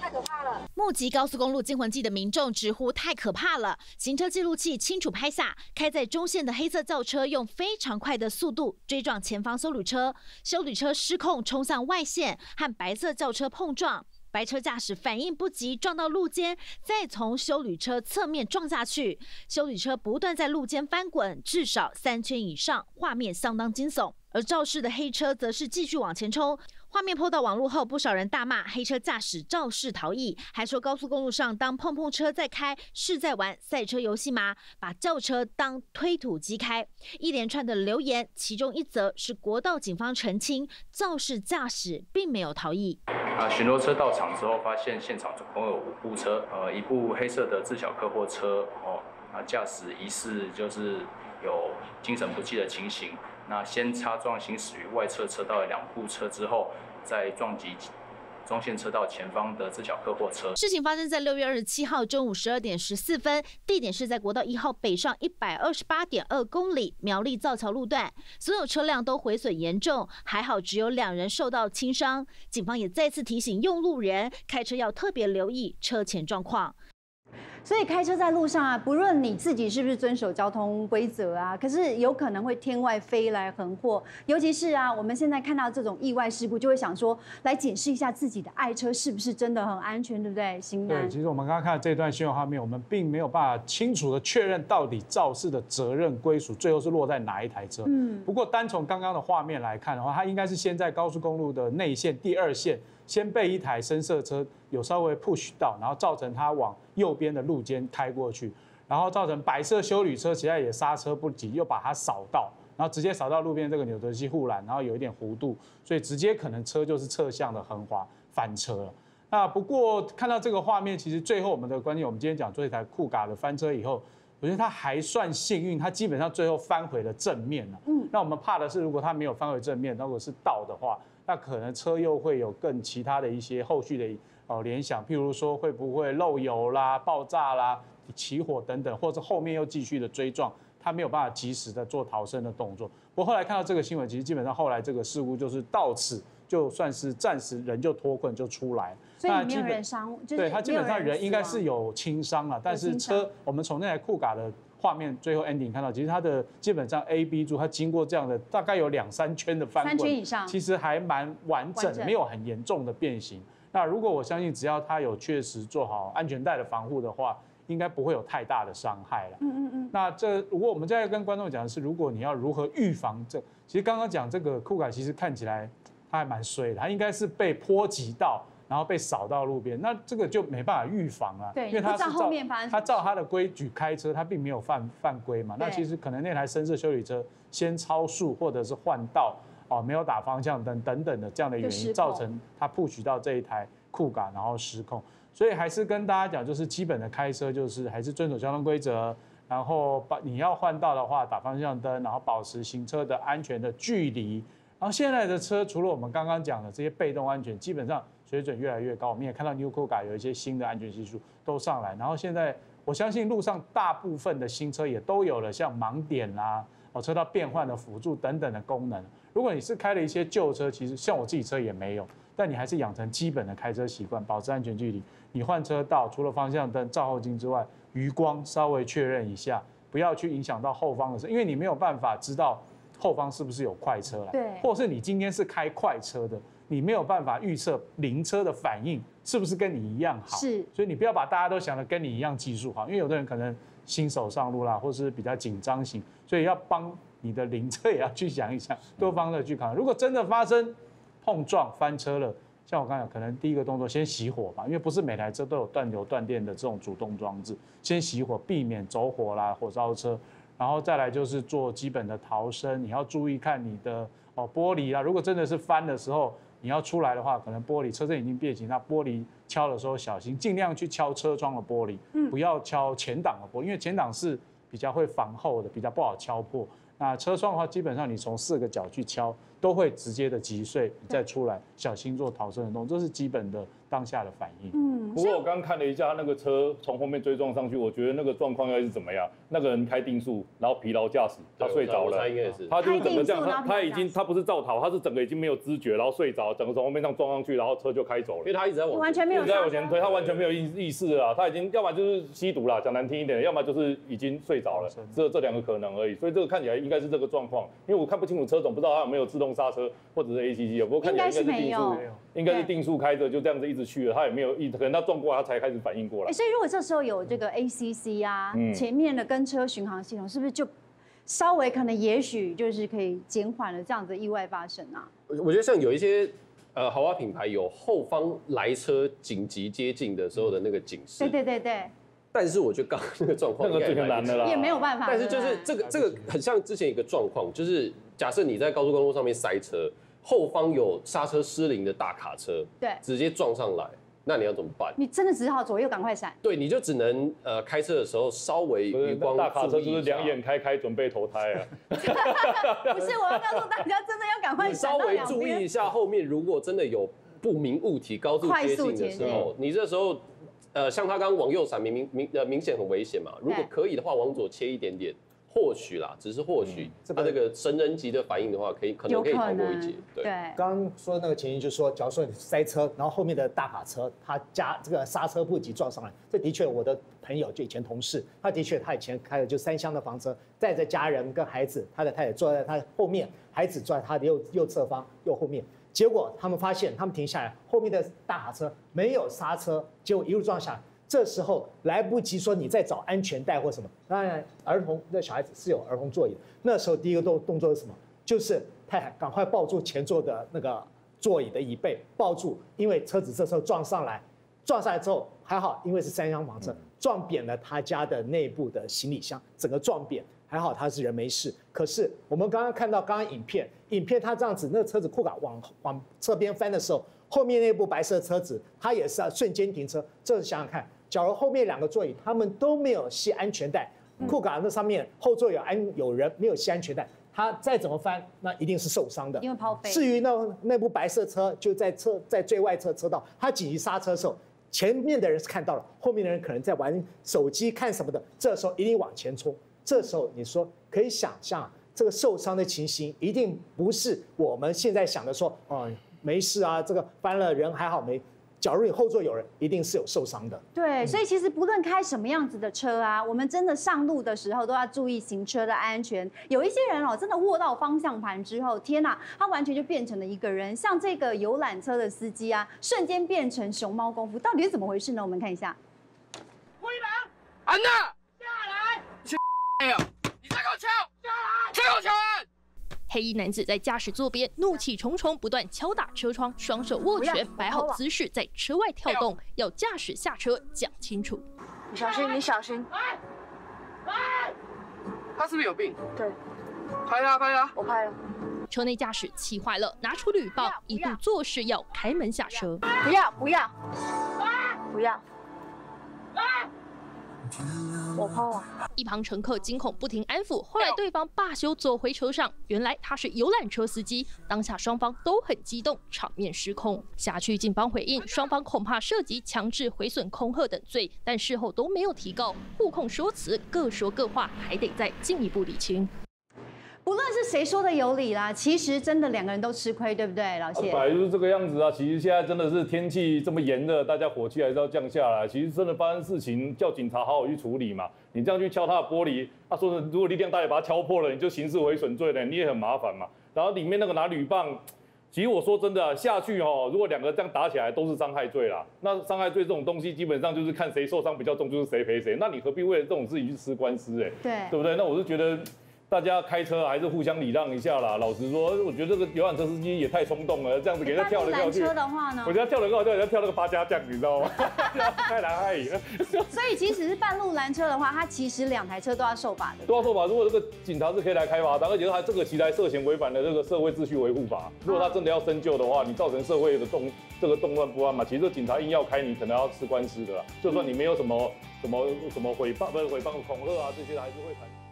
太可怕了！目击高速公路惊魂记的民众直呼太可怕了。行车记录器清楚拍下，开在中线的黑色轿车用非常快的速度追撞前方休旅车，休旅车失控冲向外线，和白色轿车碰撞。白车驾驶反应不及，撞到路肩，再从休旅车侧面撞下去。休旅车不断在路肩翻滚，至少3圈以上，画面相当惊悚。而肇事的黑车则是继续往前冲。画面抛到网络后，不少人大骂黑车驾驶肇事逃逸，还说高速公路上当碰碰车在开是在玩赛车游戏吗？把轿车当推土机开。一连串的留言，其中一则是国道警方澄清，肇事驾驶并没有逃逸。巡逻车到场之后，发现现场总共有5部车，一部黑色的自小客货车，驾驶疑似就是有精神不济的情形。 那先擦撞行驶于外侧车道的2部车之后，再撞击中线车道前方的自小客货车。事情发生在6月27号中午12点14分，地点是在国道1号北上128.2公里苗栗造桥路段，所有车辆都毁损严重，还好只有2人受到轻伤。警方也再次提醒用路人开车要特别留意车前状况。 所以开车在路上啊，不论你自己是不是遵守交通规则啊，可是有可能会天外飞来横祸。尤其是啊，我们现在看到这种意外事故，就会想说来检视一下自己的爱车是不是真的很安全，对不对？行男。对，其实我们刚刚看到这段新闻画面，我们并没有办法清楚的确认到底肇事的责任归属最后是落在哪一台车。不过单从刚刚的画面来看的话，它应该是先在高速公路的内线第2线。 先被一台深色车有稍微 push 到，然后造成它往右边的路肩开过去，然后造成白色休旅车其实也刹车不及，又把它扫到，然后直接扫到路边这个纽泽西护栏，然后有一点弧度，所以直接可能车就是侧向的横滑翻车了。那不过看到这个画面，其实最后我们的关键，我们今天讲这台酷咖的翻车以后，我觉得它还算幸运，它基本上最后翻回了正面了。那我们怕的是，如果它没有翻回正面，如果是倒的话。 那可能车又会有更其他的一些后续的联想，譬如说会不会漏油啦、爆炸啦、起火等等，或者后面又继续的追撞，他没有办法及时的做逃生的动作。不过后来看到这个新闻，其实基本上后来这个事故就是到此，就算是暂时人就脱困就出来，所以没有人伤，对他基本上人应该是有轻伤了，但是车我们从那台酷咖的。 画面最后 ending 看到，其实它的基本上 A、B 柱，它经过这样的大概有2、3圈的翻滚，3圈以上，其实还蛮完整，没有很严重的变形。那如果我相信，只要它有确实做好安全带的防护的话，应该不会有太大的伤害了。那这如果我们再跟观众讲的是，如果你要如何预防这，其实刚刚讲这个酷卡，其实看起来它还蛮衰的，它应该是被波及到。 然后被扫到路边，那这个就没办法预防了，因为他是照他照他的规矩开车，他并没有犯规嘛。那其实可能那台深色休旅车先超速或者是换道哦，没有打方向灯等等的这样的原因，造成他push到这一台酷咖，然后失控。所以还是跟大家讲，就是基本的开车就是还是遵守交通规则，然后你要换道的话打方向灯，然后保持行车的安全的距离。然后现在的车除了我们刚刚讲的这些被动安全，基本上。 水准越来越高，我们也看到 New Kuga 有一些新的安全系数都上来，然后现在我相信路上大部分的新车也都有了像盲点啦、车道变换的辅助等等的功能。如果你是开了一些旧车，其实像我自己车也没有，但你还是养成基本的开车习惯，保持安全距离。你换车道除了方向灯、照后镜之外，余光稍微确认一下，不要去影响到后方的车，因为你没有办法知道后方是不是有快车啦，对，或是你今天是开快车的。 你没有办法预测灵车的反应是不是跟你一样好，是，所以你不要把大家都想的跟你一样技术好，因为有的人可能新手上路啦，或是比较紧张型，所以要帮你的灵车也要去想一想，多方的去考虑。如果真的发生碰撞翻车了，像我刚才讲，可能第一个动作先熄火吧，因为不是每台车都有断油断电的这种主动装置，先熄火避免走火啦、火烧车，然后再来就是做基本的逃生，你要注意看你的玻璃啦，如果真的是翻的时候。 你要出来的话，可能玻璃车身已经变形，那玻璃敲的时候小心，尽量去敲车窗的玻璃，不要敲前挡的玻璃，因为前挡是比较会防后的，比较不好敲破。那车窗的话，基本上你从4个角去敲，都会直接的击碎，你再出来小心做逃生的动作，这是基本的当下的反应。不过我刚看了一下他那个车从后面追撞上去，我觉得那个状况应该是怎么样？那个人开定速，然后疲劳驾驶，他睡着了，他就是整个这样，他不是肇逃，他是整个已经没有知觉，然后睡着。 整个从后面上撞上去，然后车就开走了，因为他一直在往前推，他完全没有意识了，他已经要么就是吸毒了，讲难听一点，要么就是已经睡着了，只有这2个可能而已。所以这个看起来应该是这个状况，因为我看不清楚车种，不知道他有没有自动刹车或者是 ACC 有，不过看起来应该是定速，应该是定速开着就这样子一直去了，他也没有可能他撞过来他才开始反应过来。所以如果这时候有这个 ACC 啊，前面的跟车巡航系统是不是就？ 稍微可能也许就是可以减缓了这样子的意外发生啊。我觉得像有一些豪华品牌有后方来车紧急接近的时候的那个警示。对对对对。但是我觉得刚刚那个状况那个最难的啦，也没有办法。但是就是这个很像之前一个状况，就是假设你在高速公路上面塞车，后方有刹车失灵的大卡车，对，直接撞上来。 那你要怎么办？你真的只好左右赶快闪。对，你就只能开车的时候稍微余光大卡车就是两眼开，准备投胎啊。不是，我要告诉大家，真的要赶快闪。你稍微注意一下后面，如果真的有不明物体高速接近的时候，你这时候像他刚往右闪，明显很危险嘛。如果可以的话，往左切一点点，或许啦，只是或许他这个神人级的反应的话，可能可以逃过一劫。对，刚刚说的那个情形就是说，假如说你塞车，然后后面的大卡车他加这个刹车不及撞上来，这的确我的朋友就以前同事，他以前开的就3厢的房车，带着家人跟孩子，他的太太坐在他后面，孩子坐在他的右侧方右后面，结果他们发现他们停下来，后面的大卡车没有刹车，结果一路撞下来。 这时候来不及说你在找安全带或什么，当然儿童那小孩子是有儿童座椅。那时候第一个动作是什么？就是太太赶快抱住前座的那个座椅的椅背，抱住，因为车子这时候撞上来，撞上来之后还好，因为是3厢房车，撞扁了他家的内部的行李箱，整个撞扁，还好他是人没事。可是我们刚刚看到影片他这样子，那车子库卡往侧边翻的时候。 后面那部白色车子，它也是瞬间停车。这想想看，假如后面2个座椅他们都没有系安全带，酷卡那上面后座有人没有系安全带，他再怎么翻，那一定是受伤的。因为抛飞。至于那部白色车就在最外侧车道，他紧急刹车的时候，前面的人是看到了，后面的人可能在玩手机看什么的，这时候一定往前冲。这时候你说可以想象，这个受伤的情形一定不是我们现在想的说，没事啊，这个翻了人还好没。假如你后座有人，一定是有受伤的。对，所以其实不论开什么样子的车啊，我们真的上路的时候都要注意行车的安全。有一些人真的握到方向盘之后，天哪，他完全就变成了一个人。像这个游览车的司机啊，瞬间变成熊猫功夫，到底是怎么回事呢？我们看一下。灰狼，安娜，下来！哎呦，你再给我敲！下来！再给我敲！ 黑衣男子在驾驶座边怒气冲冲，不断敲打车窗，双手握拳，摆好姿势，在车外跳动，要驾驶下车讲清楚。你小心，你小心！他是不是有病？对，拍他，拍他，我拍了。车内驾驶气坏了，拿出铝棒，一度做事要开门下车。不要，不要，不要！ 我怕啊！一旁乘客惊恐不停安抚，后来对方罢休走回车上。原来他是游览车司机，当下双方都很激动，场面失控。辖区警方回应，双方恐怕涉及强制毁损恐吓等罪，但事后都没有提告，互控说辞，各说各话，还得再进一步理清。 不论是谁说的有理啦，其实真的2个人都吃亏，对不对，老谢？本来就是这个样子啊。其实现在真的是天气这么炎热，大家火气还是要降下来。其实真的发生事情，叫警察好好去处理嘛。你这样去敲他的玻璃，他说如果力量大也把它敲破了，你就刑事毁损罪了，你也很麻烦嘛。然后里面那个拿铝棒，其实我说真的、啊、下去哦，如果2个这样打起来都是伤害罪啦。那伤害罪这种东西，基本上就是看谁受伤比较重，就是谁赔谁。那你何必为了这种事情去吃官司、欸？哎，对不对？那我是觉得。 大家开车还是互相礼让一下啦。老实说，我觉得这个游览车司机也太冲动了，这样子给他跳来跳去。车的话呢？我觉得跳了个好像人家跳了个八家将，你知道吗？太难害了。所以即使是半路拦车的话，他其实2台车都要受罚的。都要受罚。如果这个警察是可以来开罚单，而且他这个其来涉嫌违反了这个社会秩序维护法。如果他真的要深究的话，你造成社会的动乱不安嘛，其实这警察硬要开，你可能要吃官司的啦。就算你没有什么诽谤、恐吓啊这些，还是会判。